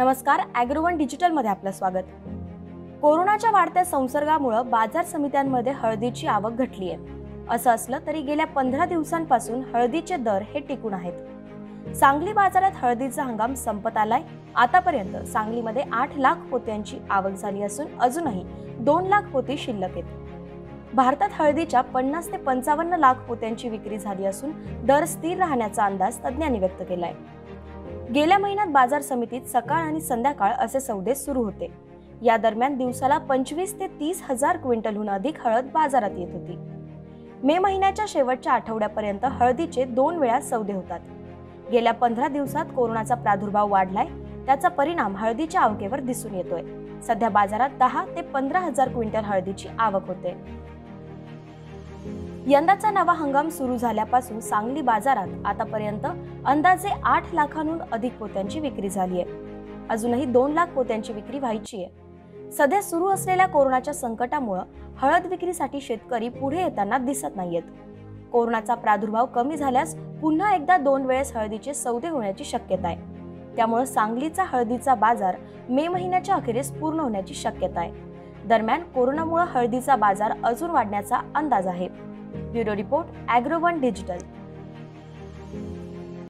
नमस्कार, ॲग्रोवन डिजिटल मध्ये आपलं स्वागत। कोरोनाच्या वाढत्या संसर्गामुळे बाजार समित्यांमध्ये हळदीची आवक घटली आहे। असं असलं तरी गेल्या 15 दिवसांपासून हळदीचे दर हे टिकून आहेत। सांगली बाजारात हळदीचा हंगाम संपत आलाय। आतापर्यंत सांगलीमध्ये 8 लाख पोत्यांची आवक झाली असून अजूनही 2 लाख पोती शिल्लक आहेत। भारतात हळदीच्या 50 ते 55 लाख पोत्यांची विक्री झाली असून दर स्थिर राहण्याचा अंदाज तज्ञांनी व्यक्त केलाय। गेल्या महिन्यात बाजार समितीत सकाळ आणि संध्याकाळ असे सौदे सुरू होते। या दरम्यान दिवसाला 25 ते 30 हजार क्विंटलहून अधिक हळद बाजारात येत होती। मे महिन्याच्या शेवटच्या आठवड्यापर्यंत हळदीचे 2 वेळा सौदे होतात। गेल्या 15 दिवसात कोरोनाचा प्रादुर्भाव वाढलाय, त्याचा परिणाम हळदीच्या आवकेवर दिसून येतोय। सध्या बाजारात 10 ते 15 हजार क्विंटल हळदीची आवक होते। यंदाचा नवा हंगाम सुरू झाल्यापासून सांगली बाजारात आतापर्यंत अंदाजे 8 लाखांहून अधिक पोत्यांची विक्री झाली आहे। अजूनही 2 लाख पोत्यांची विक्री व्हायची आहे। सध्या सुरू असलेल्या कोरोनाच्या संकटामुळे हळद विक्रीसाठी शेतकरी पुढे येताना दिसत नाहीत। कोरोनाचा प्रादुर्भाव कमी झाल्यास पुन्हा एकदा 2 वेळेस हळदीचे सौदे होण्याची शक्यता आहे। त्यामुळे सांगलीचा हळदीचा बाजार मे महिन्याच्या अखेरीस पूर्ण होण्याची शक्यता आहे। दरम्यान कोरोनामुळे हळदीचा बाजार अजून वाढण्याचा अंदाज आहे। Bureau report, Agrowon digital.